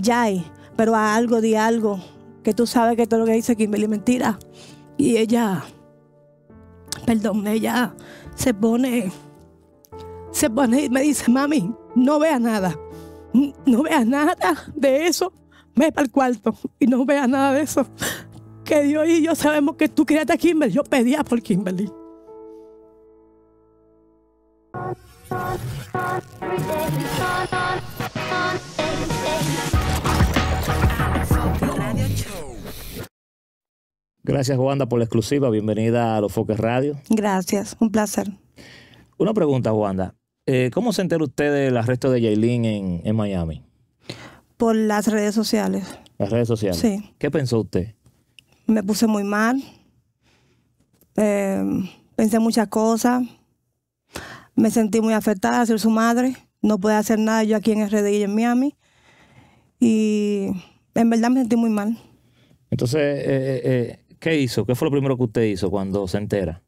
Yay, pero a algo di algo, que tú sabes que todo lo que dice Kimberly es mentira. Y ella, perdón, ella se pone y me dice, mami, no veas nada. No veas nada de eso, ve para el cuarto y no veas nada de eso. Que Dios y yo sabemos que tú querías a Kimberly, yo pedía por Kimberly. Gracias, Wanda, por la exclusiva. Bienvenida a Alofoke Radio. Gracias, un placer. Una pregunta, Wanda. ¿Cómo se entera usted del arresto de Yailin en Miami? Por las redes sociales. ¿Las redes sociales? Sí. ¿Qué pensó usted? Me puse muy mal. Pensé muchas cosas. Me sentí muy afectada al ser su madre. No pude hacer nada yo aquí en RDI en Miami. Y en verdad me sentí muy mal. Entonces, ¿qué hizo? ¿Qué fue lo primero que usted hizo cuando se entera?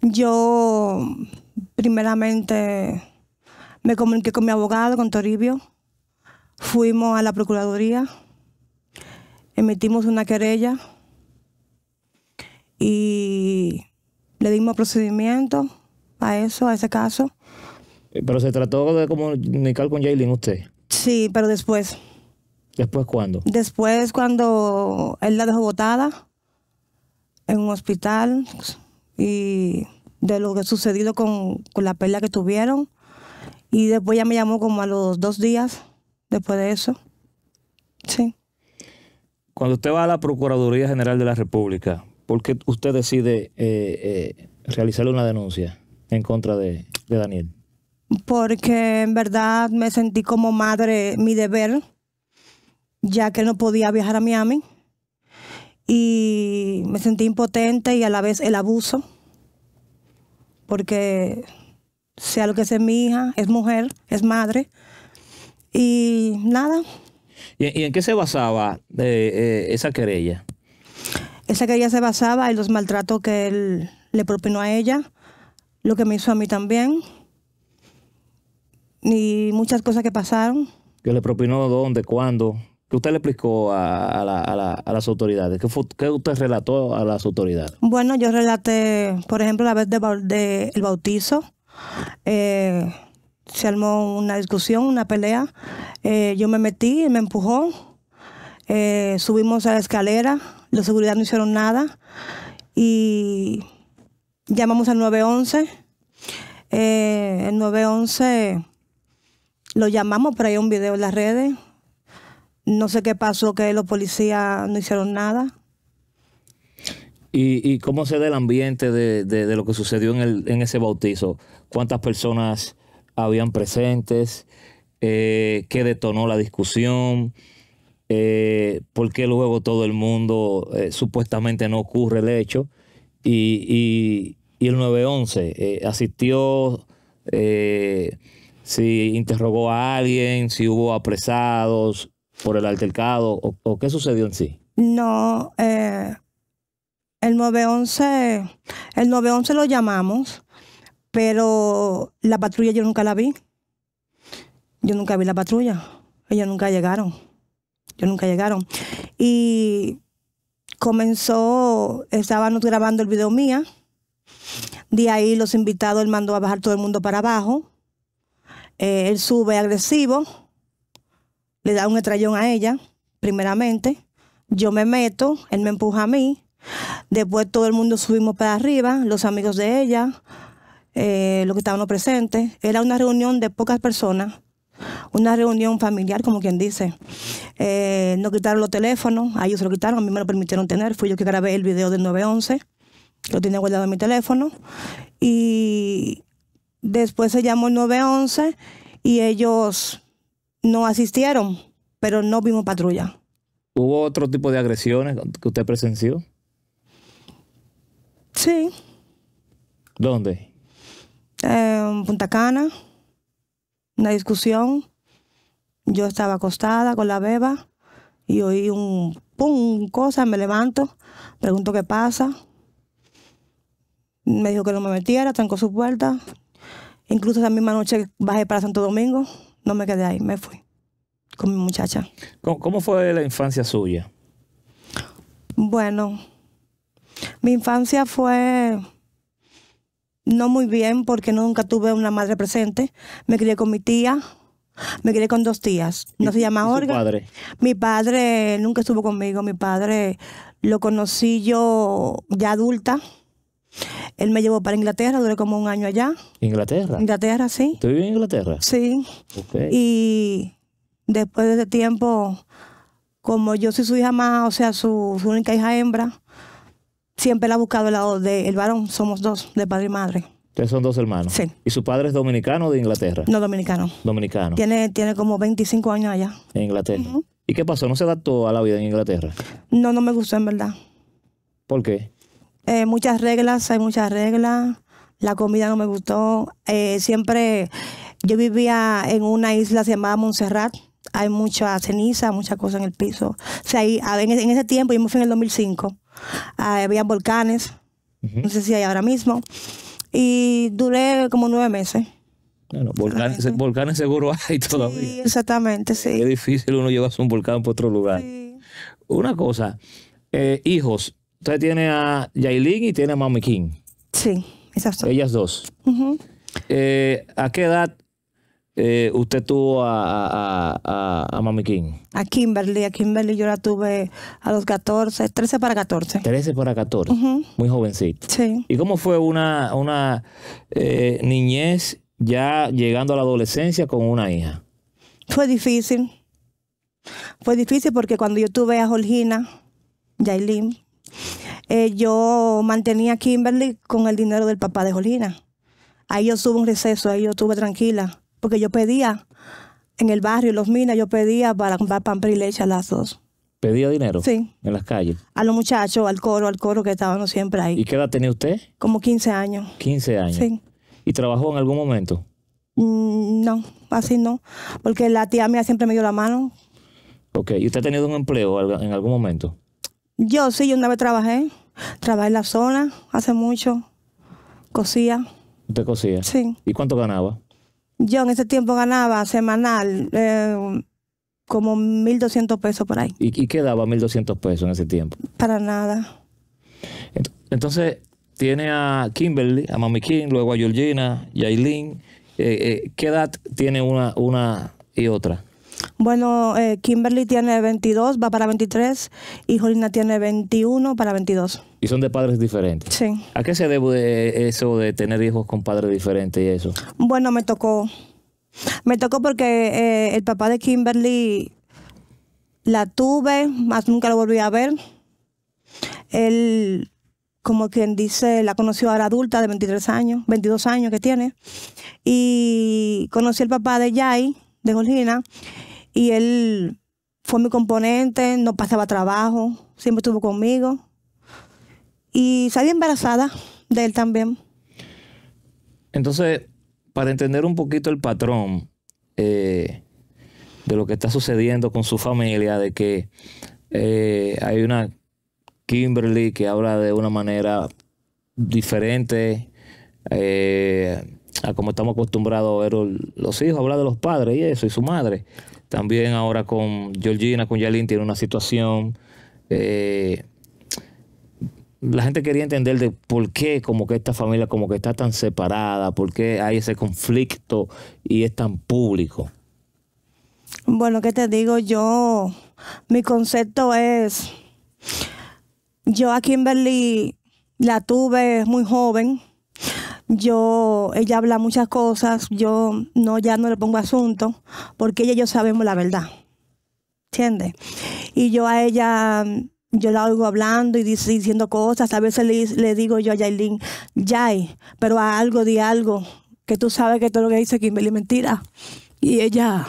Yo, primeramente, me comuniqué con mi abogado, con Toribio. Fuimos a la Procuraduría, emitimos una querella y le dimos procedimiento a eso, a ese caso. ¿Pero se trató de comunicar con Yailin usted? Sí, pero después. ¿Después cuándo? Después cuando él la dejó botada en un hospital y de lo que sucedido con la pelea que tuvieron. Y después ya me llamó como a los 2 días después de eso. Sí. Cuando usted va a la Procuraduría General de la República, ¿por qué usted decide realizarle una denuncia en contra de Daniel? Porque en verdad me sentí como madre, mi deber, ya que no podía viajar a Miami. Y me sentí impotente y a la vez el abuso. Porque sea lo que sea mi hija, es mujer, es madre. Y nada. ¿Y en qué se basaba esa querella? Esa querella se basaba en los maltratos que él le propinó a ella, lo que me hizo a mí también. Y muchas cosas que pasaron. ¿Que le propinó dónde, cuándo? ¿Qué usted le explicó a las autoridades? ¿Qué usted relató a las autoridades? Bueno, yo relaté, por ejemplo, la vez del bautizo. Se armó una discusión, una pelea. Yo me metí, me empujó. Subimos a la escalera. La seguridad no hicieron nada. Y llamamos al 911. El 911 lo llamamos, pero hay un video en las redes. No sé qué pasó, que los policías no hicieron nada. ¿Y cómo se da el ambiente de lo que sucedió en ese bautizo? ¿Cuántas personas habían presentes? ¿Qué detonó la discusión? ¿Por qué luego todo el mundo supuestamente no ocurre el hecho? Y el 911 asistió... si interrogó a alguien, si hubo apresados por el altercado, o qué sucedió en sí. No, el 911 lo llamamos, pero la patrulla yo nunca la vi. Yo nunca vi la patrulla. Ellos nunca llegaron. Y comenzó, estaban grabando el video mía. De ahí los invitados, él mandó a bajar todo el mundo para abajo. Él sube agresivo, le da un estrellón a ella, primeramente. Yo me meto, él me empuja a mí. Después todo el mundo subimos para arriba, los amigos de ella, los que estaban presentes. Era una reunión de pocas personas, una reunión familiar, como quien dice. Nos quitaron los teléfonos, a ellos se lo quitaron, a mí me lo permitieron tener. Fui yo que grabé el video del 911, lo tenía guardado en mi teléfono. Y... después se llamó el 911 y ellos no asistieron, pero no vimos patrulla. ¿Hubo otro tipo de agresiones que usted presenció? Sí. ¿Dónde? En Punta Cana, una discusión. Yo estaba acostada con la beba y oí un pum, cosa, me levanto, pregunto qué pasa. Me dijo que no me metiera, trancó su puerta. Incluso esa misma noche bajé para Santo Domingo, no me quedé ahí, me fui. con mi muchacha. ¿Cómo fue la infancia suya? Bueno, mi infancia fue no muy bien porque nunca tuve una madre presente. Me crié con mi tía, me crié con dos tías. No se llama Olga. Padre. Mi padre nunca estuvo conmigo. Mi padre lo conocí yo ya adulta. Él me llevó para Inglaterra, duré como un año allá. ¿Inglaterra? Inglaterra, sí. ¿Tú vives en Inglaterra? Sí. Okay. Y después de ese tiempo, como yo soy su hija más, o sea, su única hija hembra, siempre la ha buscado el lado del varón. Somos dos, de padre y madre. Ustedes son dos hermanos. Sí. ¿Y su padre es dominicano o de Inglaterra? No, dominicano. Dominicano. Tiene como 25 años allá. En Inglaterra. Uh-huh. ¿Y qué pasó? ¿No se adaptó a la vida en Inglaterra? No, no me gustó en verdad. ¿Por qué? Muchas reglas, hay muchas reglas. La comida no me gustó. Siempre yo vivía en una isla llamada Montserrat. Hay mucha ceniza, muchas cosas en el piso. O sea, ahí, en ese tiempo, yo me fui en el 2005. Había volcanes. Uh-huh. No sé si hay ahora mismo. Y duré como 9 meses. Bueno, volcanes seguro hay todavía. Sí, exactamente, sí. Es difícil uno llevarse un volcán por otro lugar. Sí. Una cosa, hijos. Usted tiene a Yailin y tiene a Mami King. Sí, exacto. Ellas dos. Uh-huh. ¿A qué edad usted tuvo a Mami King? A Kimberly. A Kimberly yo la tuve a los 14, 13 para 14. 13 para 14. Uh-huh. Muy jovencita. Sí. ¿Y cómo fue una niñez ya llegando a la adolescencia con una hija? Fue difícil. Fue difícil porque cuando yo tuve a Georgina, Yailin, yo mantenía a Kimberly con el dinero del papá de Georgina. Ahí yo tuve un receso, ahí yo estuve tranquila. Porque yo pedía en el barrio, los minas, yo pedía para comprar pan y leche a las dos. ¿Pedía dinero? Sí. ¿En las calles? A los muchachos, al coro que estaban siempre ahí. ¿Y qué edad tenía usted? Como 15 años. 15 años. Sí. ¿Y trabajó en algún momento? No, así no. Porque la tía mía siempre me dio la mano. Ok. ¿Y usted ha tenido un empleo en algún momento? Yo sí, yo una vez trabajé en la zona hace mucho, cosía. ¿Usted cosía? Sí. ¿Y cuánto ganaba? Yo en ese tiempo ganaba semanal como 1.200 pesos por ahí. ¿Y qué daba 1.200 pesos en ese tiempo? Para nada. Entonces, tiene a Kimberly, a Mami King, luego a Georgina, Yailin. ¿Qué edad tiene una y otra? Bueno, Kimberly tiene 22, va para 23, y Georgina tiene 21 para 22. ¿Y son de padres diferentes? Sí. ¿A qué se debe eso de tener hijos con padres diferentes y eso? Bueno, me tocó. Me tocó porque el papá de Kimberly la tuve, más nunca lo volví a ver. Él, como quien dice, la conoció ahora adulta de 23 años, 22 años que tiene. Y conocí al papá de Yai, de Georgina, y él fue mi componente, no pasaba trabajo, siempre estuvo conmigo. Y salí embarazada de él también. Entonces, para entender un poquito el patrón de lo que está sucediendo con su familia, de que hay una Kimberly que habla de una manera diferente, a como estamos acostumbrados a ver los hijos, hablar de los padres y eso, y su madre. También ahora con Georgina, con Yailin, tiene una situación. La gente quería entender de por qué como que esta familia como que está tan separada, por qué hay ese conflicto y es tan público. Bueno, ¿qué te digo? Yo, mi concepto es, yo a Kimberly la tuve muy joven. Ella habla muchas cosas, yo ya no le pongo asunto, porque ella y yo sabemos la verdad, ¿entiendes? Y yo a ella, yo la oigo hablando y diciendo cosas, a veces le digo yo a Yailin, Yay, pero a algo, di algo, que tú sabes que todo lo que dice Kimberly es mentira. Y ella,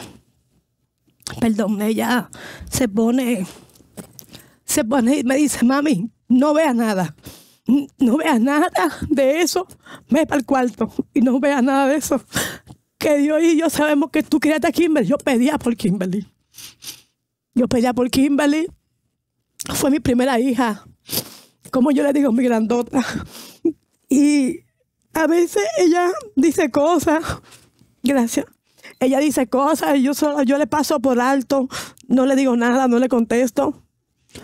perdón, ella se pone y me dice, mami, no veas nada. No veas nada de eso, ve para el cuarto y no veas nada de eso. Que Dios y yo sabemos que tú querías a Kimberly. Yo pedía por Kimberly. Yo pedía por Kimberly. Fue mi primera hija. Como yo le digo, mi grandota. Y a veces ella dice cosas. Gracias. Ella dice cosas y yo le paso por alto, no le digo nada, no le contesto.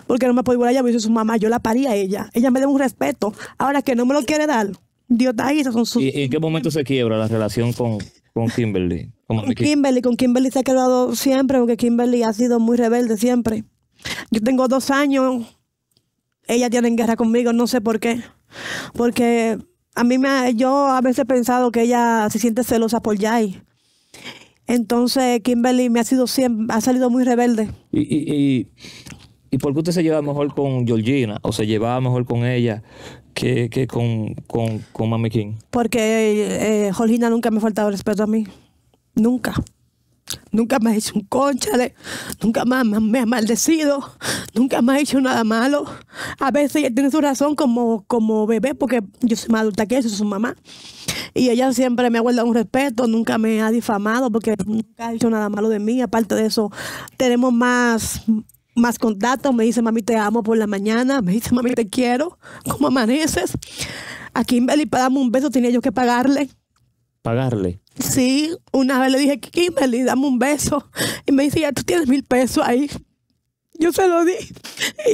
Porque no me puedo igual a ella, me dice su mamá, yo la parí a ella. Ella me debe un respeto. Ahora que no me lo quiere dar, Dios está ahí. ¿Y en qué momento se quiebra la relación con Kimberly? Con Kimberly se ha quedado siempre, porque Kimberly ha sido muy rebelde siempre. Yo tengo 2 años, ella tiene guerra conmigo, no sé por qué. Porque a mí yo a veces he pensado que ella se siente celosa por Yai. Entonces Kimberly ha salido muy rebelde. ¿Y por qué usted se lleva mejor con Georgina o se llevaba mejor con ella que con Mami King? Porque Georgina nunca me ha faltado respeto a mí. Nunca. Nunca me ha hecho un cónchale. Nunca más me ha maldecido. Nunca me ha hecho nada malo. A veces ella tiene su razón como bebé, porque yo soy más adulta que ella, soy su mamá. Y ella siempre me ha guardado un respeto. Nunca me ha difamado porque nunca ha hecho nada malo de mí. Aparte de eso, tenemos más contacto. Me dice, mami, te amo por la mañana. Me dice, mami, te quiero. ¿Cómo amaneces? A Kimberly, para darme un beso, tenía yo que pagarle. ¿Pagarle? Sí. Una vez le dije, Kimberly, dame un beso. Y me dice, ya tú tienes 1000 pesos ahí. Yo se lo di.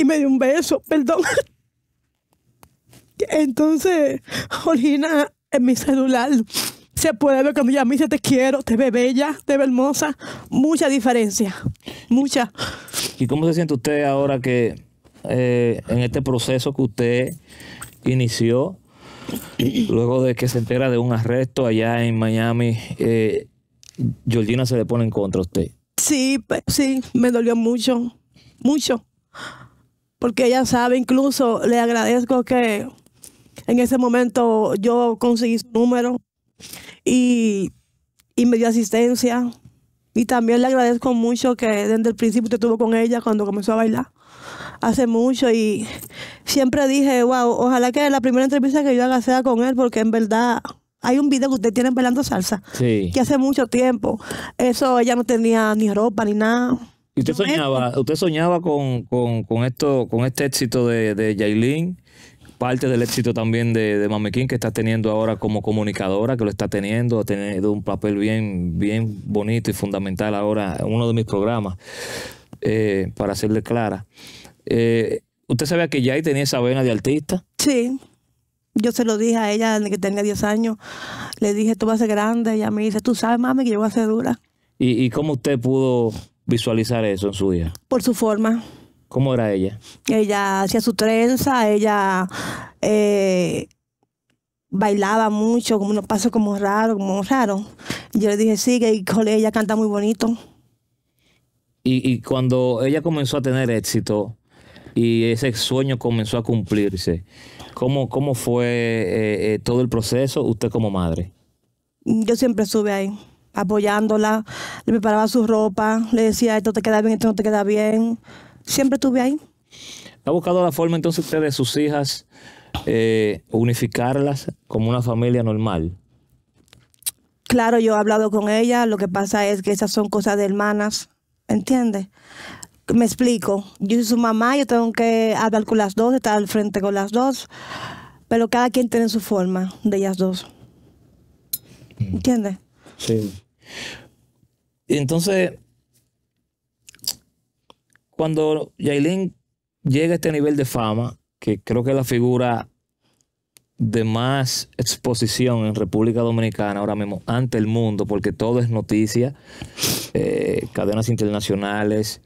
Y me dio un beso, perdón. Entonces, Georgina, en mi celular, se puede ver cuando ella me dice, te quiero, te ve bella, te ve hermosa. Mucha diferencia. Mucha. ¿Y cómo se siente usted ahora que en este proceso que usted inició, luego de que se entera de un arresto allá en Miami, Georgina se le pone en contra a usted? Sí, sí, me dolió mucho, mucho. Porque ella sabe, incluso le agradezco que en ese momento yo conseguí su número y me dio asistencia. Y también le agradezco mucho que desde el principio usted estuvo con ella cuando comenzó a bailar. Hace mucho, y siempre dije, wow, ojalá que la primera entrevista que yo haga sea con él, porque en verdad hay un video que usted tiene bailando salsa, sí, que hace mucho tiempo. Eso, ella no tenía ni ropa ni nada. ¿Y usted soñaba con este éxito de Yailin? Parte del éxito también de Mami King, que está teniendo ahora como comunicadora, que lo está teniendo, ha tenido un papel bien bonito y fundamental ahora en uno de mis programas, para serle clara. ¿Usted sabía que Yai tenía esa vena de artista? Sí, yo se lo dije a ella desde que tenía 10 años, le dije, tú vas a ser grande, ella me dice, tú sabes, mami, que yo voy a ser dura. ¿Y cómo usted pudo visualizar eso en su vida? Por su forma. ¿Cómo era ella? Ella hacía su trenza, ella bailaba mucho, como unos pasos como raros, como raro. Yo le dije, sí, que ella canta muy bonito. Y cuando ella comenzó a tener éxito y ese sueño comenzó a cumplirse, ¿cómo fue todo el proceso usted como madre? Yo siempre estuve ahí, apoyándola, le preparaba su ropa, le decía, esto te queda bien, esto no te queda bien. Siempre estuve ahí. ¿Ha buscado la forma entonces usted de sus hijas unificarlas como una familia normal? Claro, yo he hablado con ellas. Lo que pasa es que esas son cosas de hermanas, ¿entiendes? Me explico. Yo soy su mamá, yo tengo que hablar con las dos, estar al frente con las dos. Pero cada quien tiene su forma de ellas dos. ¿Entiendes? Sí. Entonces, cuando Yailin llega a este nivel de fama, que creo que es la figura de más exposición en República Dominicana ahora mismo, ante el mundo, porque todo es noticia, cadenas internacionales,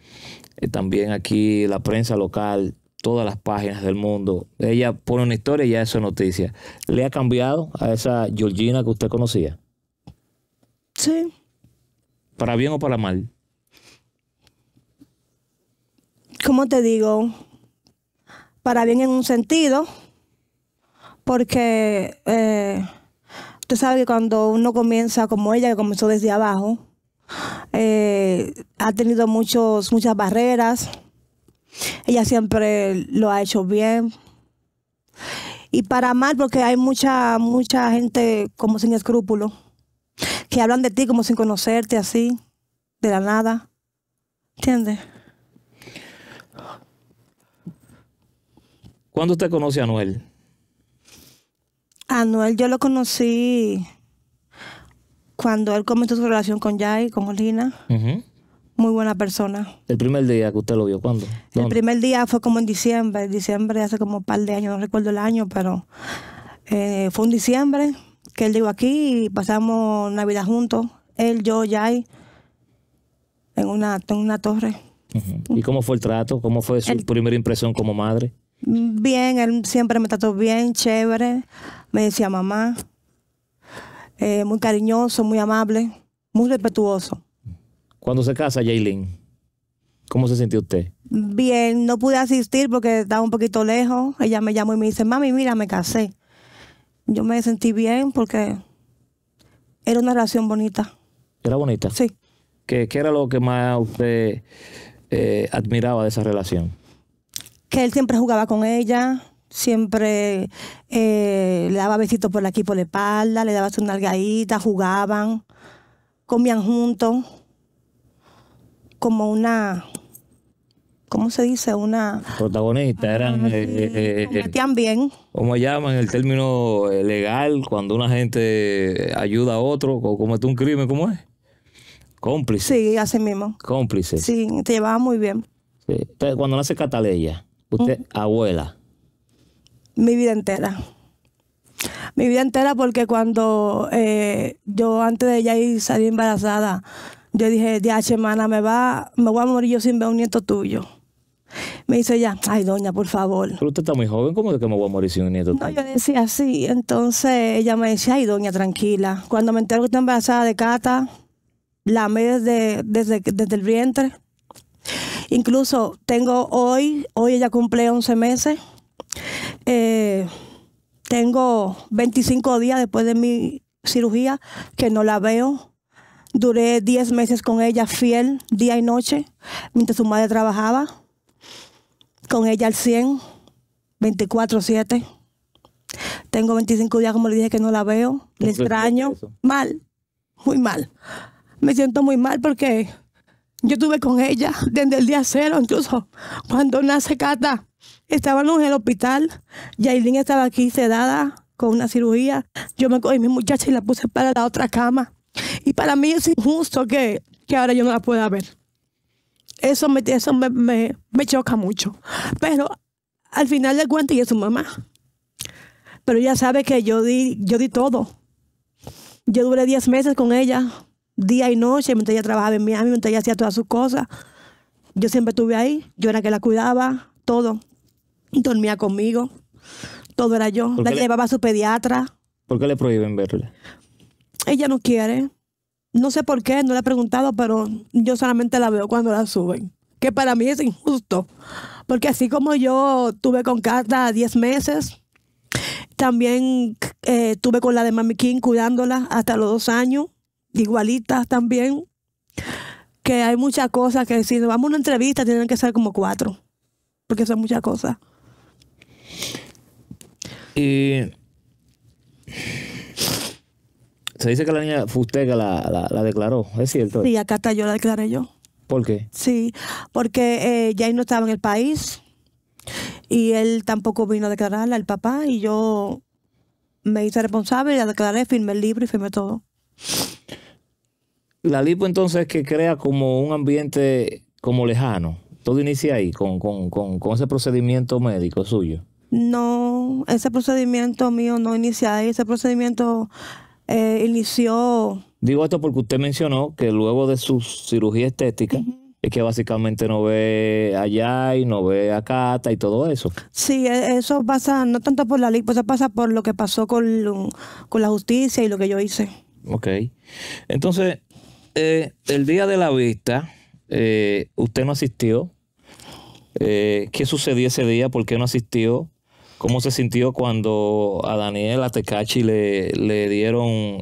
también aquí la prensa local, todas las páginas del mundo, ella pone una historia y ya eso es noticia. ¿Le ha cambiado a esa Georgina que usted conocía? Sí. ¿Para bien o para mal? ¿Cómo te digo? Para bien en un sentido, porque tú sabes que cuando uno comienza como ella, que comenzó desde abajo, ha tenido muchas barreras, ella siempre lo ha hecho bien. Y para mal, porque hay mucha gente como sin escrúpulos, que hablan de ti como sin conocerte, así, de la nada, ¿entiendes? ¿Cuándo usted conoce a Anuel? Anuel yo lo conocí cuando él comenzó su relación con Yai, con Olina. Muy buena persona. ¿El primer día que usted lo vio? ¿Cuándo? ¿Dónde? El primer día fue como en diciembre. Diciembre hace como un par de años, no recuerdo el año, pero fue en diciembre que él llegó aquí y pasamos Navidad juntos. Él, yo, Yai, en una torre. ¿Y cómo fue el trato? ¿Cómo fue su primera impresión como madre? Bien, él siempre me trató bien, chévere. Me decía mamá. Muy cariñoso, muy amable, muy respetuoso. Cuando se casa, Yailin, ¿cómo se sintió usted? Bien, no pude asistir porque estaba un poquito lejos. Ella me llamó y me dice, mami, mira, me casé. Yo me sentí bien porque era una relación bonita. ¿Era bonita? Sí. ¿Qué era lo que más usted admiraba de esa relación? Que él siempre jugaba con ella. Siempre le daba besitos por aquí, por la espalda, le daba sus nalgaditas, jugaban, comían juntos, como una, ¿cómo se dice? Una protagonista, eran... metían bien. ¿Cómo llaman el término legal cuando una gente ayuda a otro o comete un crimen? ¿Cómo es? Cómplice. Sí, así mismo. Cómplice. Sí, te llevaba muy bien. Sí. Entonces, cuando nace Cataleya, usted abuela. Mi vida entera. Mi vida entera porque cuando yo antes de ella ir salí embarazada, yo dije, diache, hermana, me voy a morir yo sin ver un nieto tuyo. Me dice ella, ay, doña, por favor. Pero usted está muy joven, ¿cómo es que me voy a morir sin un nieto tuyo? No, yo decía así. Entonces ella me decía, ay, doña, tranquila. Cuando me entero que está embarazada de Cata, la amé desde el vientre. Incluso tengo hoy ella cumple 11 meses. Tengo 25 días después de mi cirugía que no la veo. Duré 10 meses con ella fiel, día y noche, mientras su madre trabajaba. Con ella al 100, 24/7. Tengo 25 días, como le dije, que no la veo. Le extraño. Mal, muy mal. Me siento muy mal porque yo estuve con ella desde el día cero, incluso cuando nace Cata. Estábamos en el hospital, Yailin estaba aquí sedada con una cirugía. Yo me cogí a mi muchacha y la puse para la otra cama. Y para mí es injusto que ahora yo no la pueda ver. Eso me choca mucho. Pero al final del cuento ella es su mamá. Pero ella sabe que yo di todo. Yo duré 10 meses con ella, día y noche, mientras ella trabajaba en Miami, mientras ella hacía todas sus cosas. Yo siempre estuve ahí, yo era que la cuidaba, todo. Dormía conmigo, todo era yo. La llevaba a su pediatra. ¿Por qué le prohíben verla? Ella no quiere. No sé por qué, no le he preguntado, pero yo solamente la veo cuando la suben. Que para mí es injusto. Porque así como yo tuve con Cata 10 meses, también tuve con la de Mami King cuidándola hasta los 2 años. Igualitas también. Que hay muchas cosas que si nos vamos a una entrevista tienen que ser como 4. Porque son muchas cosas. Y se dice que la niña fue usted que la declaró, ¿es cierto? Sí, acá está, yo la declaré yo. ¿Por qué? Sí, porque Jay no estaba en el país y él tampoco vino a declararla, el papá, y yo me hice responsable y la declaré, firmé el libro y firmé todo. La lipo entonces que crea como un ambiente como lejano. ¿Todo inicia ahí, con ese procedimiento médico suyo? No, ese procedimiento mío no inicia ahí. Ese procedimiento inició... Digo esto porque usted mencionó que luego de su cirugía estética, es que básicamente no ve allá y no ve a Cata y todo eso. Sí, eso pasa no tanto por la lipo, eso pasa por lo que pasó con la justicia y lo que yo hice. Ok. Entonces, el día de la vista... usted no asistió. ¿Qué sucedió ese día? ¿Por qué no asistió? ¿Cómo se sintió cuando a Daniel, a Tekashi le dieron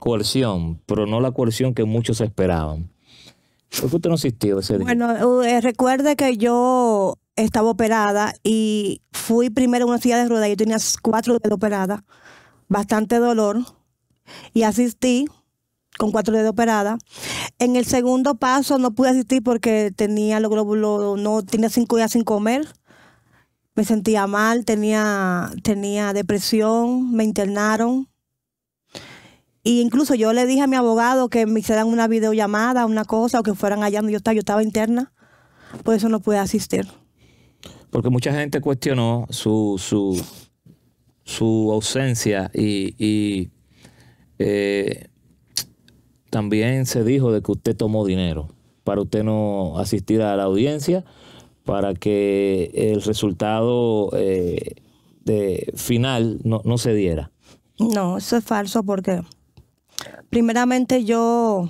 coerción, pero no la coerción que muchos esperaban? ¿Por qué usted no asistió ese día? Bueno, recuerde que yo estaba operada y fui primero a una silla de ruedas. Yo tenía 4 dedos operadas, bastante dolor, y asistí con 4 dedos operadas. En el segundo paso no pude asistir porque tenía los glóbulos, no tenía 5 días sin comer. Me sentía mal, tenía depresión, me internaron. Y incluso yo le dije a mi abogado que me hicieran una videollamada, una cosa, o que fueran allá donde yo estaba interna. Por eso no pude asistir. Porque mucha gente cuestionó su ausencia y también se dijo de que usted tomó dinero para usted no asistir a la audiencia, para que el resultado final no se diera. No, eso es falso porque primeramente yo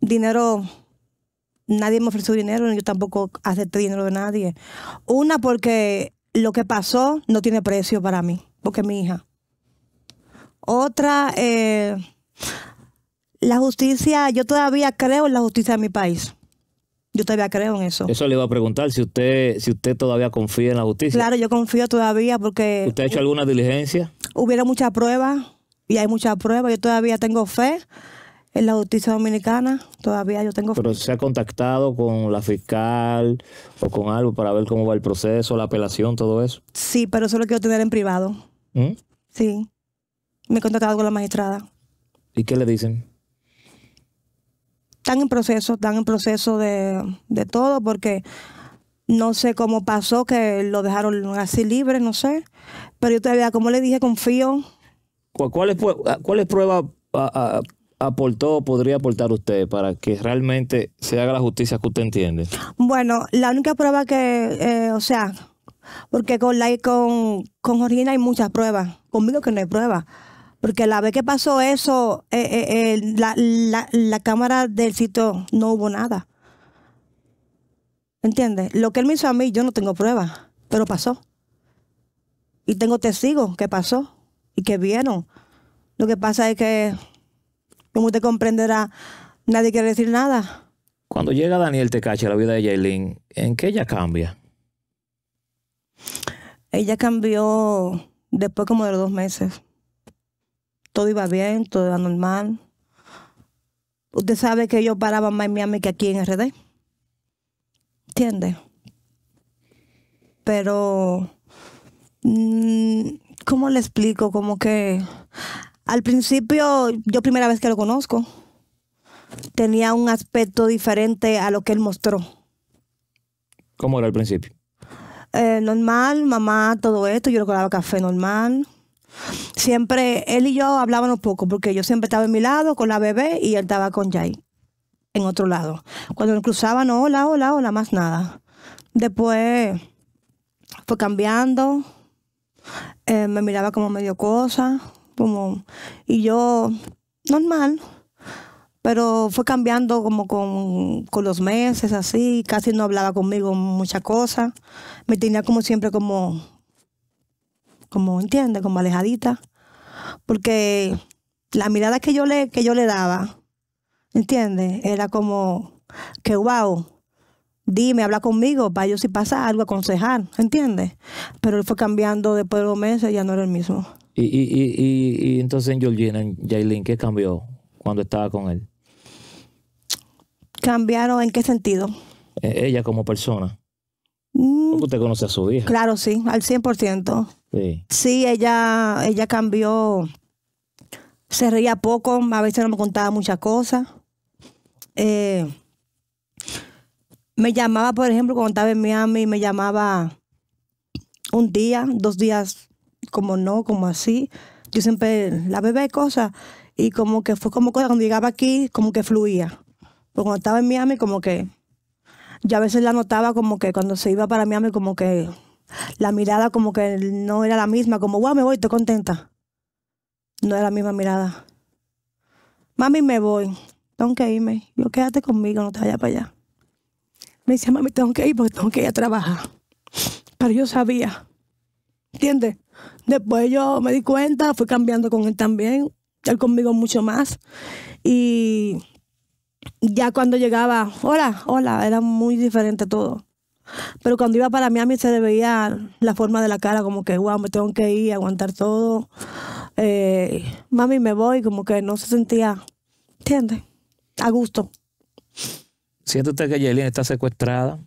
dinero, nadie me ofreció dinero, yo tampoco acepté dinero de nadie. Una, porque lo que pasó no tiene precio para mí, porque es mi hija. Otra, la justicia, yo todavía creo en la justicia de mi país. Yo todavía creo en eso. Eso le iba a preguntar, si usted todavía confía en la justicia. Claro, yo confío todavía porque... ¿Usted ha hecho alguna diligencia? Hubiera muchas pruebas y hay muchas pruebas. Yo todavía tengo fe en la justicia dominicana. Todavía yo tengo fe. ¿Pero se ha contactado con la fiscal o con algo para ver cómo va el proceso, la apelación, todo eso? Sí, pero eso lo quiero tener en privado. ¿Mm? Sí. Me he contactado con la magistrada. ¿Y qué le dicen? Están en proceso de todo, porque no sé cómo pasó, que lo dejaron así libre, no sé. Pero yo todavía, como le dije, confío. ¿Cuáles pruebas aportó, podría aportar usted para que realmente se haga la justicia que usted entiende? Bueno, la única prueba que, porque con Georgina hay muchas pruebas, conmigo que no hay pruebas. Porque la vez que pasó eso, la cámara del sitio no hubo nada. ¿Entiendes? Lo que él me hizo a mí, yo no tengo pruebas, pero pasó. Y tengo testigos que pasó y que vieron. Lo que pasa es que, como usted comprenderá, nadie quiere decir nada. Cuando llega Daniel Tekashi a la vida de Yailin, ¿en qué ella cambia? Ella cambió después como de los 2 meses. Todo iba bien, todo iba normal. Usted sabe que yo paraba más en Miami que aquí en RD. ¿Entiende? Pero, ¿cómo le explico? Como que al principio, yo primera vez que lo conozco, tenía un aspecto diferente a lo que él mostró. ¿Cómo era al principio? Normal, mamá, todo esto. Yo le colaba café normal. Siempre él y yo hablábamos poco porque yo siempre estaba en mi lado con la bebé y él estaba con Jay en otro lado. Cuando nos cruzaban, hola, hola, hola, más nada. Después fue cambiando, me miraba como medio cosa, y yo normal, pero fue cambiando como con los meses, así, casi no hablaba conmigo muchas cosas, me tenía como siempre como entiende, como alejadita, porque la mirada que yo le daba, ¿entiende? Era como que wow, dime, habla conmigo para yo si pasa algo aconsejar, ¿entiendes? Pero él fue cambiando después de los meses, ya no era el mismo. Y entonces en Georgina, en Yailin, ¿qué cambió cuando estaba con él? ¿Cambiaron en qué sentido? Ella como persona. Porque usted conoce a su hija. Claro, sí, al 100%. Sí, sí, ella cambió. Se reía poco, a veces no me contaba muchas cosas. Me llamaba, por ejemplo, cuando estaba en Miami, me llamaba un día, 2 días, como no, como así. Yo siempre la bebé cosas. Y como que fue como cosa, cuando llegaba aquí, como que fluía. Pero cuando estaba en Miami, como que... Yo a veces la notaba como que cuando se iba para Miami, como que la mirada como que no era la misma, como, wow, me voy, estoy contenta. No era la misma mirada. Mami, me voy, tengo que irme. Yo, quédate conmigo, no te vayas para allá. Me decía, mami, tengo que ir porque tengo que ir a trabajar. Pero yo sabía, ¿entiendes? Después yo me di cuenta, fui cambiando con él también, él conmigo mucho más. Y... ya cuando llegaba, hola, hola, era muy diferente todo. Pero cuando iba para Miami se le veía la forma de la cara, como que, wow, me tengo que ir, aguantar todo. Mami, me voy, como que no se sentía, ¿entiendes? A gusto. ¿Siente usted que Yailin está secuestrada?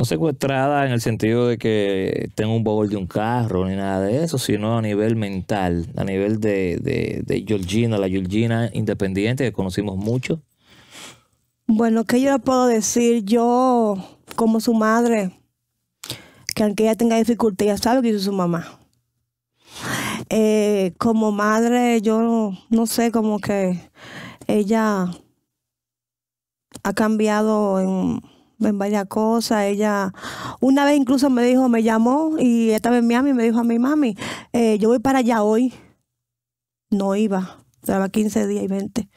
No secuestrada en el sentido de que tenga un baúl de un carro ni nada de eso, sino a nivel mental, a nivel de Georgina, la Georgina independiente que conocimos mucho. Bueno, ¿qué yo le puedo decir? Yo, como su madre, que aunque ella tenga dificultad, ella sabe que yo soy su mamá. Como madre, yo no sé, como que ella ha cambiado en varias cosas. Ella una vez incluso me dijo, me llamó y estaba en Miami y me dijo a mi mami, yo voy para allá hoy. No iba, estaba 15 días y 20.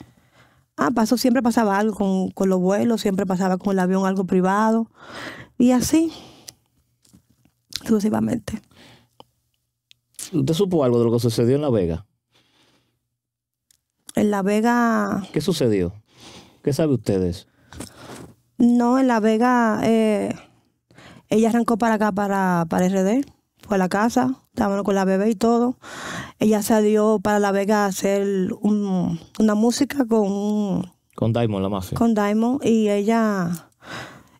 Ah, pasó, siempre pasaba algo con los vuelos, siempre pasaba con el avión algo privado y así sucesivamente. ¿Usted supo algo de lo que sucedió en La Vega? En La Vega... ¿Qué sucedió? ¿Qué sabe usted de eso? No, en La Vega ella arrancó para acá, para RD, fue a la casa, estábamos con la bebé y todo. Ella salió para La Vega a hacer una música con Daimon, la mafia. Con Daimon, y él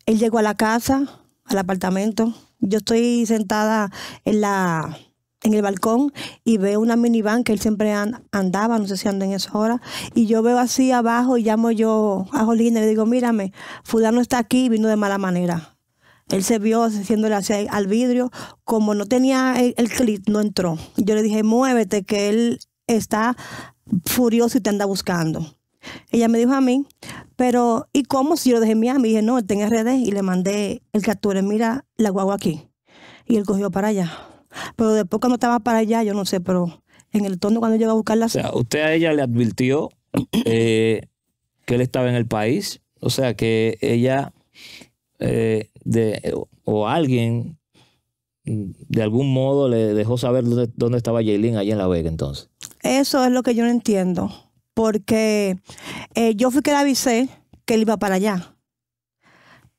llegó a la casa, al apartamento. Yo estoy sentada en el balcón y veo una minivan que él siempre andaba, no sé si anda en esa hora, y yo veo así abajo y llamo yo a Jolina y le digo, mírame, fulano está aquí y vino de mala manera. Él se vio haciéndole hacia al vidrio, como no tenía el clip, no entró. Yo le dije, muévete que él está furioso y te anda buscando. Ella me dijo a mí, pero ¿y cómo si yo lo dejé en Miami? Dije, no, él está en RD, y le mandé el capture, mira la guagua aquí. Y él cogió para allá. Pero después cuando estaba para allá, yo no sé, pero en el tono cuando llegó a buscarla... O sea, usted a ella le advirtió que él estaba en el país. O sea, que ella o alguien de algún modo le dejó saber dónde estaba Yailin allá en La Vega entonces. Eso es lo que yo no entiendo. Porque yo fui que le avisé que él iba para allá.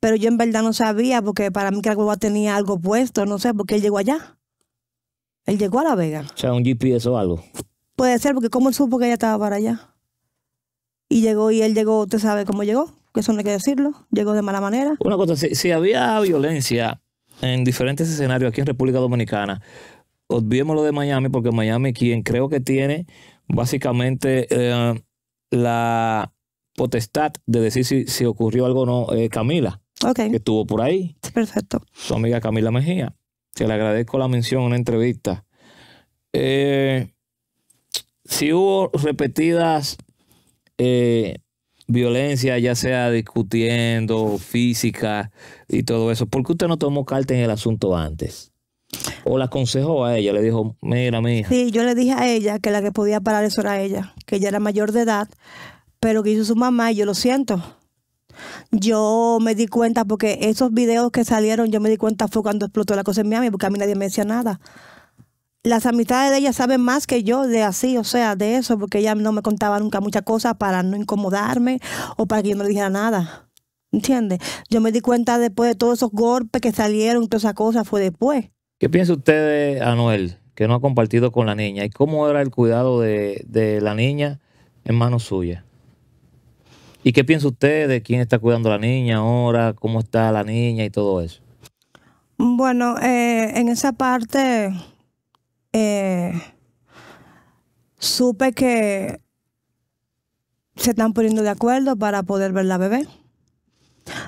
Pero yo en verdad no sabía, porque para mí que la guagua tenía algo puesto, no sé, porque él llegó allá. Él llegó a La Vega. O sea, un GPS o algo. Puede ser, porque ¿cómo él supo que ella estaba para allá? Y llegó, y él llegó, usted sabe cómo llegó, que eso no hay que decirlo, llegó de mala manera. Una cosa, si había violencia en diferentes escenarios aquí en República Dominicana, olvidemos lo de Miami, porque Miami, quien creo que tiene básicamente la potestad de decir si ocurrió algo o no, Camila, okay, que estuvo por ahí. Perfecto. Su amiga Camila Mejía. Se le agradezco la mención en una entrevista. Si hubo repetidas violencias, ya sea discutiendo, física y todo eso, ¿por qué usted no tomó carta en el asunto antes? ¿O la aconsejó a ella? Le dijo, mira, mija. Sí, yo le dije a ella que la que podía parar eso era ella, que ella era mayor de edad, pero que hizo su mamá y yo lo siento. Yo me di cuenta porque esos videos que salieron, yo me di cuenta fue cuando explotó la cosa en Miami, porque a mí nadie me decía nada. Las amistades de ella saben más que yo de así, o sea, de eso, porque ella no me contaba nunca muchas cosas para no incomodarme o para que yo no le dijera nada. ¿Entiendes? Yo me di cuenta después de todos esos golpes que salieron, todas esas cosas fue después. ¿Qué piensa usted de Anuel, que no ha compartido con la niña? ¿Y cómo era el cuidado de la niña en manos suyas? ¿Y qué piensa usted de quién está cuidando a la niña ahora? ¿Cómo está la niña y todo eso? Bueno, en esa parte supe que se están poniendo de acuerdo para poder ver la bebé.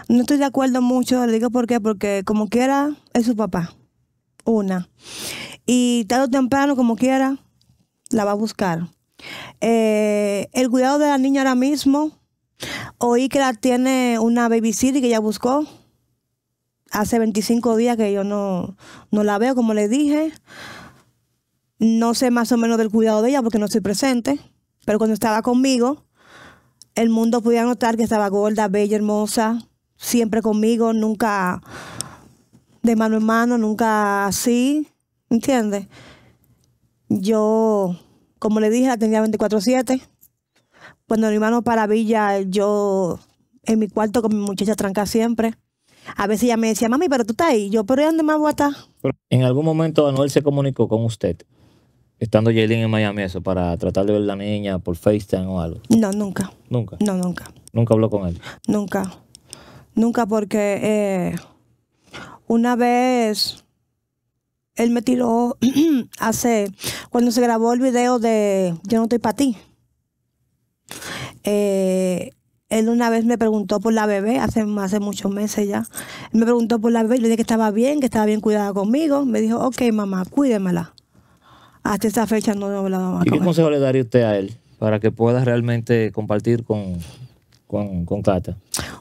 No estoy de acuerdo mucho, le digo por qué, porque como quiera es su papá, una. Y tarde o temprano, como quiera, la va a buscar. El cuidado de la niña ahora mismo... Oí que la tiene una babysitter que ella buscó hace 25 días que yo no la veo, como le dije. No sé más o menos del cuidado de ella porque no estoy presente, pero cuando estaba conmigo, el mundo podía notar que estaba gorda, bella, hermosa, siempre conmigo, nunca de mano en mano, nunca así, ¿entiendes? Yo, como le dije, la tenía 24/7. Cuando mi hermano para Villa, yo en mi cuarto con mi muchacha tranca siempre. A veces ella me decía, mami, pero tú estás ahí. Yo, pero ¿dónde más voy a estar? ¿En algún momento Anuel se comunicó con usted, estando Yailin en Miami, eso, para tratar de ver la niña por FaceTime o algo? No, nunca. ¿Nunca? No, nunca. ¿Nunca habló con él? Nunca. Nunca porque Una vez él me tiró cuando se grabó el video de Yo no estoy para ti. Él una vez me preguntó por la bebé, hace muchos meses ya. Él me preguntó por la bebé y le dije que estaba bien cuidada conmigo. Me dijo, ok, mamá, cuídemela. Hasta esta fecha no me la vamos a comer. ¿Y qué consejo le daría usted a él para que pueda realmente compartir con Cata?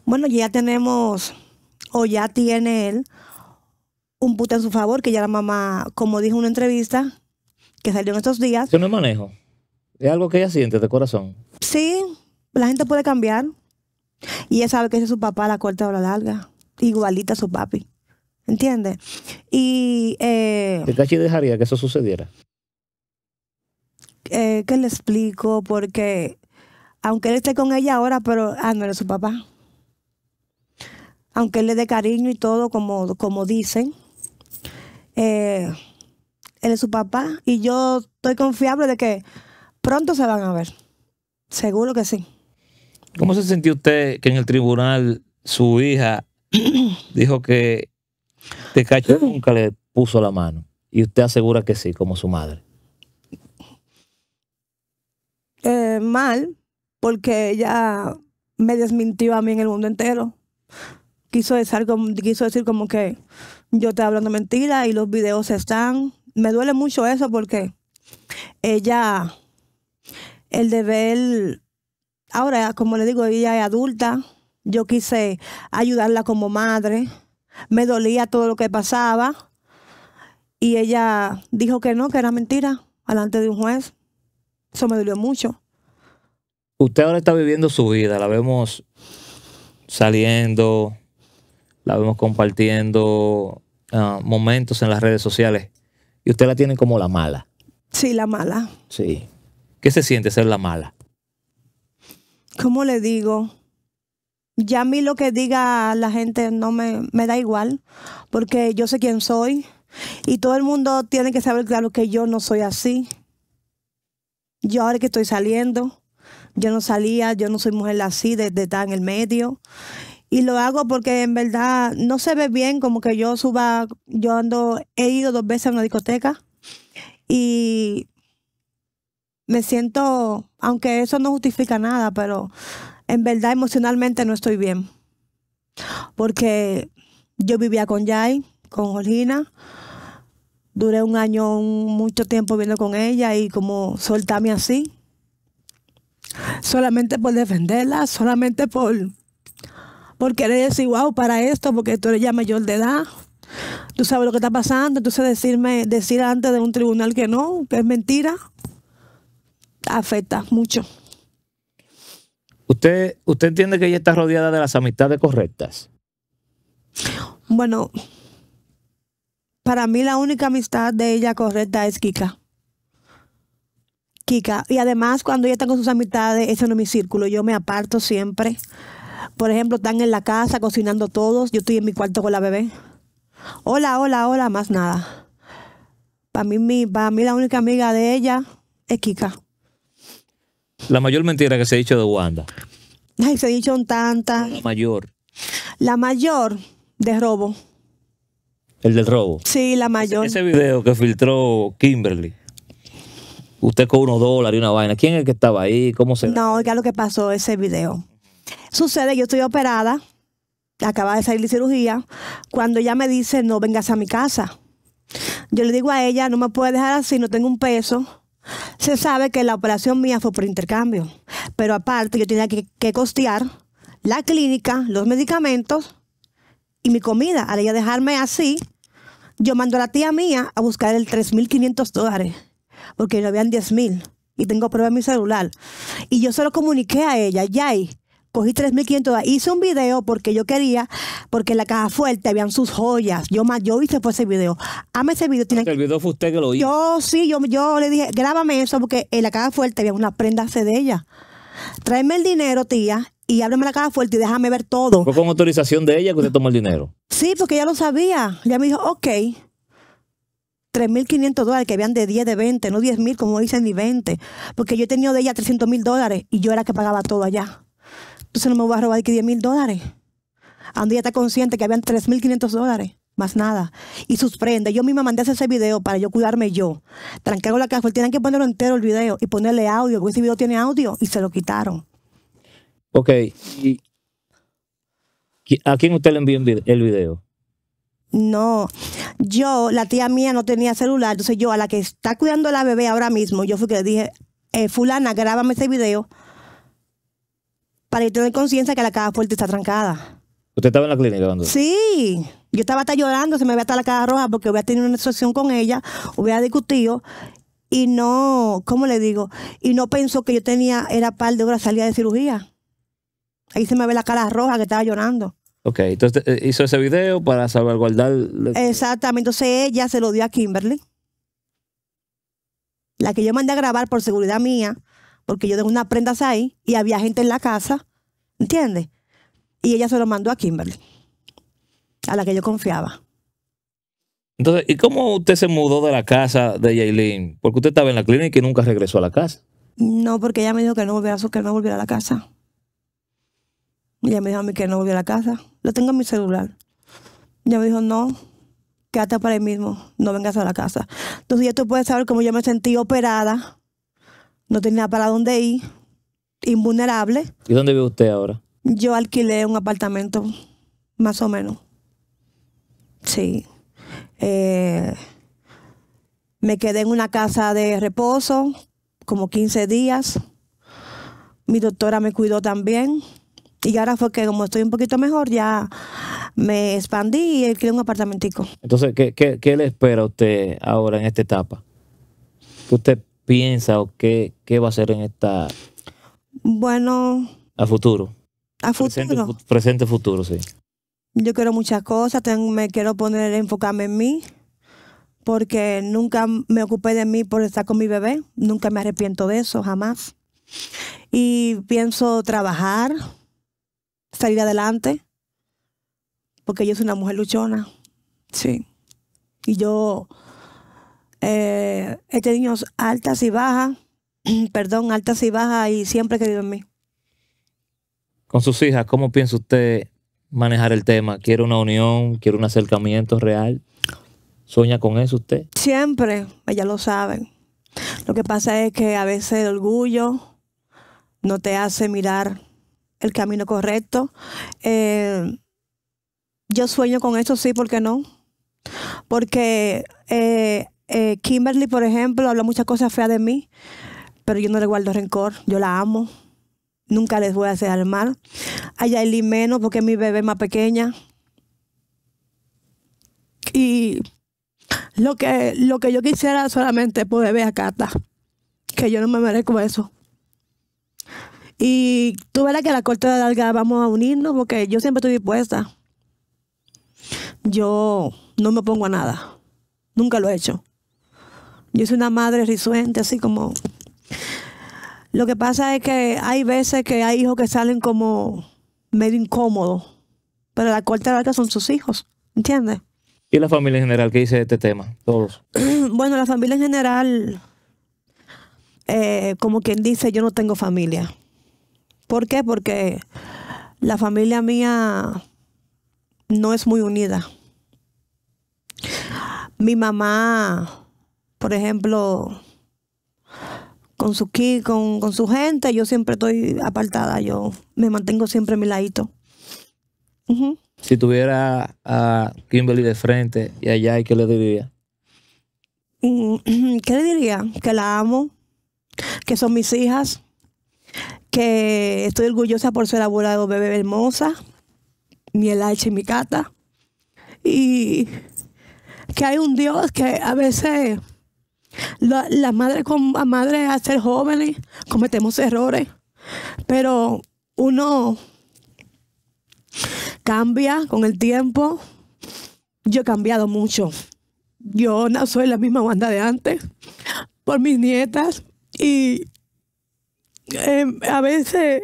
Bueno, ya tenemos, o ya tiene él, un puto en su favor, que ya la mamá, como dijo en una entrevista que salió en estos días. Yo no manejo. Es algo que ella siente de corazón. Sí, la gente puede cambiar. Y ella sabe que ese es su papá, la corta o la larga. Igualita a su papi. ¿Entiendes? Y... ¿Tekashi dejaría que eso sucediera? ¿Qué le explico? Porque aunque él esté con ella ahora, pero no es su papá. Aunque él le dé cariño y todo, como dicen, él es su papá. Y yo estoy confiable de que pronto se van a ver. Seguro que sí. ¿Cómo se sintió usted que en el tribunal su hija dijo que Tekashi nunca le puso la mano? Y usted asegura que sí, como su madre. Mal, porque ella me desmintió a mí en el mundo entero. Quiso decir como que yo estoy hablando mentira y los videos están. Me duele mucho eso porque ella, el deber, ahora como le digo, ella es adulta. Yo quise ayudarla como madre. Me dolía todo lo que pasaba. Y ella dijo que no, que era mentira, delante de un juez. Eso me dolió mucho. Usted ahora está viviendo su vida. La vemos saliendo, la vemos compartiendo momentos en las redes sociales. Y usted la tiene como la mala. Sí, la mala. Sí. ¿Qué se siente ser la mala? ¿Cómo le digo? Ya a mí lo que diga la gente no me da igual. Porque yo sé quién soy. Y todo el mundo tiene que saber claro que yo no soy así. Yo ahora que estoy saliendo, yo no salía, yo no soy mujer así de estar en el medio. Y lo hago porque en verdad no se ve bien como que yo suba, he ido 2 veces a una discoteca y me siento, aunque eso no justifica nada, pero en verdad emocionalmente no estoy bien. Porque yo vivía con Yai, con Jorgina. Duré mucho tiempo viviendo con ella y como soltarme así. Solamente por defenderla, solamente por querer decir, wow, para esto, porque tú eres ya mayor de edad. Tú sabes lo que está pasando. Entonces decir antes de un tribunal que no, que es mentira, afecta mucho. ¿Usted entiende que ella está rodeada de las amistades correctas? Bueno... Para mí la única amistad de ella correcta es Kika. Kika. Y además cuando ella está con sus amistades, ese no es mi círculo. Yo me aparto siempre. Por ejemplo, están en la casa cocinando todos. Yo estoy en mi cuarto con la bebé. Hola, hola, hola, más nada. Para mí la única amiga de ella es Kika. La mayor mentira que se ha dicho de Wanda. Ay, se ha dicho tantas. La mayor. La mayor de robo. ¿El del robo? Sí, la mayor. Ese video que filtró Kimberly. Usted con $1 y una vaina. ¿Quién es el que estaba ahí? ¿Cómo se...? No, oiga lo que pasó ese video. Sucede, yo estoy operada. Acaba de salir de cirugía. Cuando ella me dice, no vengas a mi casa. Yo le digo a ella, no me puedes dejar así, no tengo un peso. Se sabe que la operación mía fue por intercambio. Pero aparte, yo tenía que costear la clínica, los medicamentos y mi comida. Al ella dejarme así... Yo mando a la tía mía a buscar el $3,500 porque no habían $10,000 y tengo prueba en mi celular. Y yo se lo comuniqué a ella. Yay, cogí $3,500. Hice un video porque yo quería, porque en la caja fuerte habían sus joyas. Yo hice pues ese video. Ame ese video. El video fue usted que lo hizo. Yo sí, yo le dije, grábame eso porque en la caja fuerte había unas prendas de ella. Tráeme el dinero, tía. Y háblame la caja fuerte y déjame ver todo. ¿Fue con autorización de ella que usted tomó el dinero? Sí, porque ella lo sabía. Ella me dijo, ok, $3,500 que habían de 10, de 20, no 10,000 como dicen, ni 20. Porque yo he tenido de ella $300,000 y yo era que pagaba todo allá. Entonces no me voy a robar que $10,000. Donde ella está consciente que habían $3,500. más nada. Y sus prendas, yo misma mandé hacer ese video para yo cuidarme yo. Trancaron la caja, tienen que ponerlo entero el video y ponerle audio, porque ese video tiene audio y se lo quitaron. Ok, ¿y a quién usted le envió el video? No, yo, la tía mía no tenía celular, entonces yo a la que está cuidando a la bebé ahora mismo, yo fui que le dije, fulana, grábame ese video para yo tener conciencia que la caja fuerte está trancada. ¿Usted estaba en la clínica, Wanda? Sí, yo estaba hasta llorando, se me veía hasta la cara roja porque hubiera tenido una situación con ella, hubiera discutido y no, ¿cómo le digo? Y no pensó que yo tenía, era par de horas salida de cirugía. Ahí se me ve la cara roja que estaba llorando. Ok, entonces hizo ese video para salvaguardar... Exactamente, entonces ella se lo dio a Kimberly. La que yo mandé a grabar por seguridad mía, porque yo tengo unas prendas ahí y había gente en la casa, ¿entiendes? Y ella se lo mandó a Kimberly, a la que yo confiaba. Entonces, ¿y cómo usted se mudó de la casa de Yailin? Porque usted estaba en la clínica y nunca regresó a la casa. No, porque ella me dijo que no volviera, a la casa. Ella me dijo a mí que no volviera a la casa. Lo tengo en mi celular. Ella me dijo, no, quédate para ahí mismo. No vengas a la casa. Entonces ya tú puedes saber cómo yo me sentí operada. No tenía para dónde ir. Invulnerable. ¿Y dónde vive usted ahora? Yo alquilé un apartamento, más o menos. Sí. Me quedé en una casa de reposo, como 15 días. Mi doctora me cuidó también. Y ahora fue que como estoy un poquito mejor, ya me expandí y alquilé un apartamentico. Entonces, ¿qué le espera a usted ahora en esta etapa? ¿Qué usted piensa o qué va a hacer en esta... Bueno... A futuro. A futuro. Presente futuro, sí. Yo quiero muchas cosas, me quiero poner, enfocarme en mí, porque nunca me ocupé de mí por estar con mi bebé, nunca me arrepiento de eso, jamás. Y pienso trabajar, salir adelante, porque yo soy una mujer luchona, sí. Y yo he tenido altas y bajas, perdón, altas y bajas, y siempre he querido en mí. Con sus hijas, ¿cómo piensa usted manejar el tema? ¿Quiere una unión? ¿Quiere un acercamiento real? ¿Sueña con eso usted? Siempre, ellas lo saben. Lo que pasa es que a veces el orgullo no te hace mirar el camino correcto. Yo sueño con eso, sí, ¿por qué no? Porque Kimberly, por ejemplo, habló muchas cosas feas de mí, pero yo no le guardo rencor, yo la amo. Nunca les voy a hacer al mal. A Yailin menos porque es mi bebé más pequeña. Y lo que yo quisiera solamente poder ver a Cata. Que yo no me merezco eso. Y tú verás que a la corta de larga vamos a unirnos porque yo siempre estoy dispuesta. Yo no me opongo a nada. Nunca lo he hecho. Yo soy una madre risueña, así como... Lo que pasa es que hay veces que hay hijos que salen como medio incómodos, pero la corte de larga son sus hijos, ¿entiendes? ¿Y la familia en general qué dice de este tema? Todos. Bueno, la familia en general, como quien dice, yo no tengo familia. ¿Por qué? Porque la familia mía no es muy unida. Mi mamá, por ejemplo... Con su gente, yo siempre estoy apartada, yo me mantengo siempre a mi ladito. Si tuviera a Kimberly de frente y allá, ¿y qué le diría? ¿Qué le diría? Que la amo, que son mis hijas, que estoy orgullosa por ser abuela de dos bebés hermosas, mi Elache y mi Cata, y que hay un Dios que a veces... Las madres al ser jóvenes cometemos errores, pero uno cambia con el tiempo. Yo he cambiado mucho. Yo no soy la misma Wanda de antes por mis nietas y a veces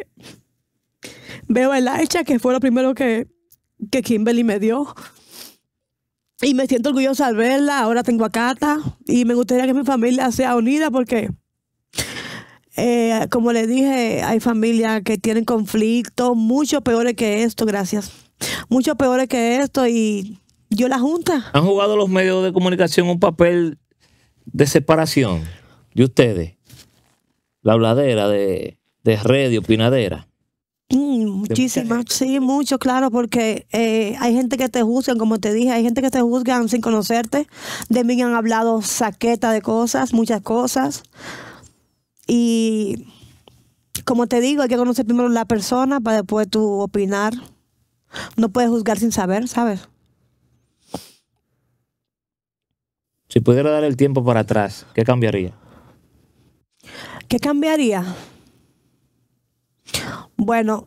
veo el hacha que fue lo primero que Kimberly me dio. Y me siento orgullosa al verla, ahora tengo a Cata y me gustaría que mi familia sea unida porque, como les dije, hay familias que tienen conflictos mucho peores que esto, gracias, mucho peores que esto y disolvió la Junta. ¿Han jugado los medios de comunicación un papel de separación de ustedes? La habladera de red y opinadera. Muchísimas, sí, mucho, claro, porque hay gente que te juzgan, como te dije, hay gente que te juzgan sin conocerte. De mí han hablado saqueta de cosas, muchas cosas. Y como te digo, hay que conocer primero la persona para después tú opinar. No puedes juzgar sin saber, ¿sabes? Si pudiera dar el tiempo para atrás, ¿qué cambiaría? ¿Qué cambiaría? Bueno,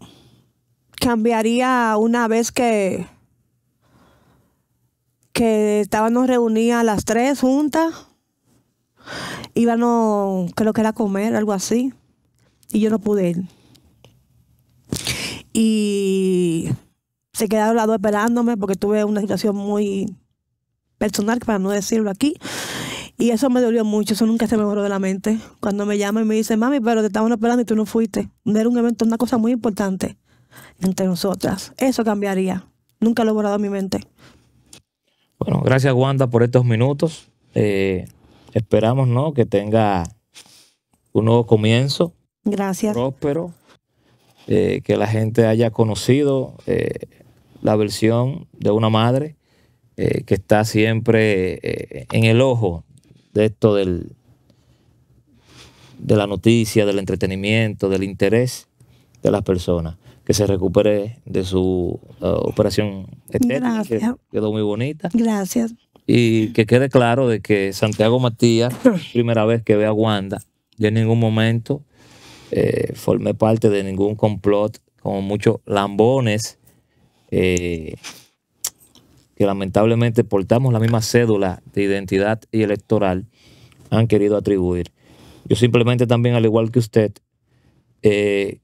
cambiaría una vez que estábamos reunidas las tres juntas, íbamos, creo que era a comer, algo así, y yo no pude ir. Y se quedaron las dos esperándome porque tuve una situación muy personal, para no decirlo aquí. Y eso me dolió mucho, eso nunca se me borró de la mente. Cuando me llaman y me dicen, mami, pero te estaban esperando y tú no fuiste. Era un evento, una cosa muy importante entre nosotras. Eso cambiaría. Nunca lo he borrado de mi mente. Bueno, gracias, Wanda, por estos minutos. Esperamos, ¿no?, que tenga un nuevo comienzo. Gracias. Próspero. Que la gente haya conocido la versión de una madre que está siempre en el ojo de esto de la noticia, del entretenimiento, del interés de las personas. Que se recupere de su operación estética, que quedó muy bonita. Gracias. Y que quede claro de que Santiago Matías, primera vez que ve a Wanda, yo en ningún momento formé parte de ningún complot, como muchos lambones que lamentablemente portamos la misma cédula de identidad y electoral, han querido atribuir. Yo simplemente también, al igual que usted,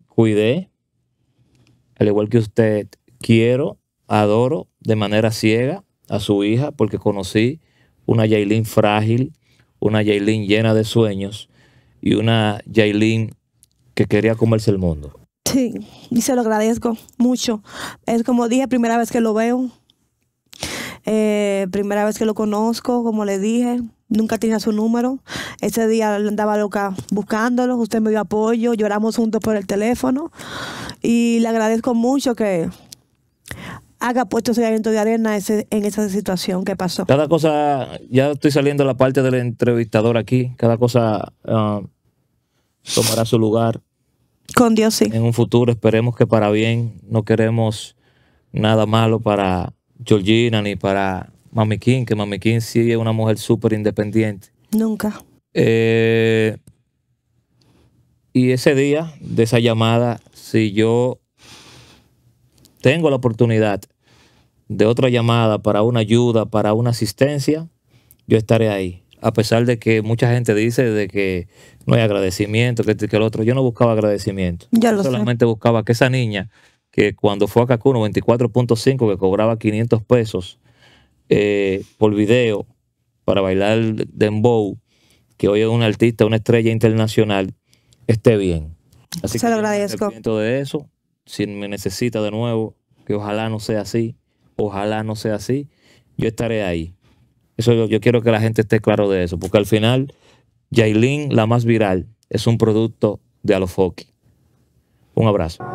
cuidé, al igual que usted, quiero, adoro de manera ciega a su hija, porque conocí una Yailin frágil, una Yailin llena de sueños y una Yailin que quería comerse el mundo. Sí, y se lo agradezco mucho. Es como dije, primera vez que lo veo. Primera vez que lo conozco, como le dije, nunca tenía su número. Ese día andaba loca buscándolo, usted me dio apoyo, lloramos juntos por el teléfono y le agradezco mucho que haga puesto ese granito de arena en esa situación que pasó. Cada cosa, ya estoy saliendo la parte del entrevistador aquí, cada cosa tomará su lugar. Con Dios, sí. En un futuro, esperemos que para bien, no queremos nada malo para Georgina ni para Mami King, que Mami King sí es una mujer súper independiente. Nunca. Y ese día de esa llamada, si yo tengo la oportunidad de otra llamada para una ayuda, para una asistencia, yo estaré ahí. A pesar de que mucha gente dice de que no hay agradecimiento, que el otro, yo no buscaba agradecimiento. Ya lo sé. Solamente buscaba que esa niña, que cuando fue a Cancún 24.5, que cobraba 500 pesos por video para bailar dembow, que hoy es un artista, una estrella internacional, esté bien. Así se lo agradezco. De eso, si me necesita de nuevo, que ojalá no sea así, ojalá no sea así, yo estaré ahí. Eso yo quiero que la gente esté claro de eso, porque al final, Yailin, la más viral, es un producto de Alofoke. Un abrazo.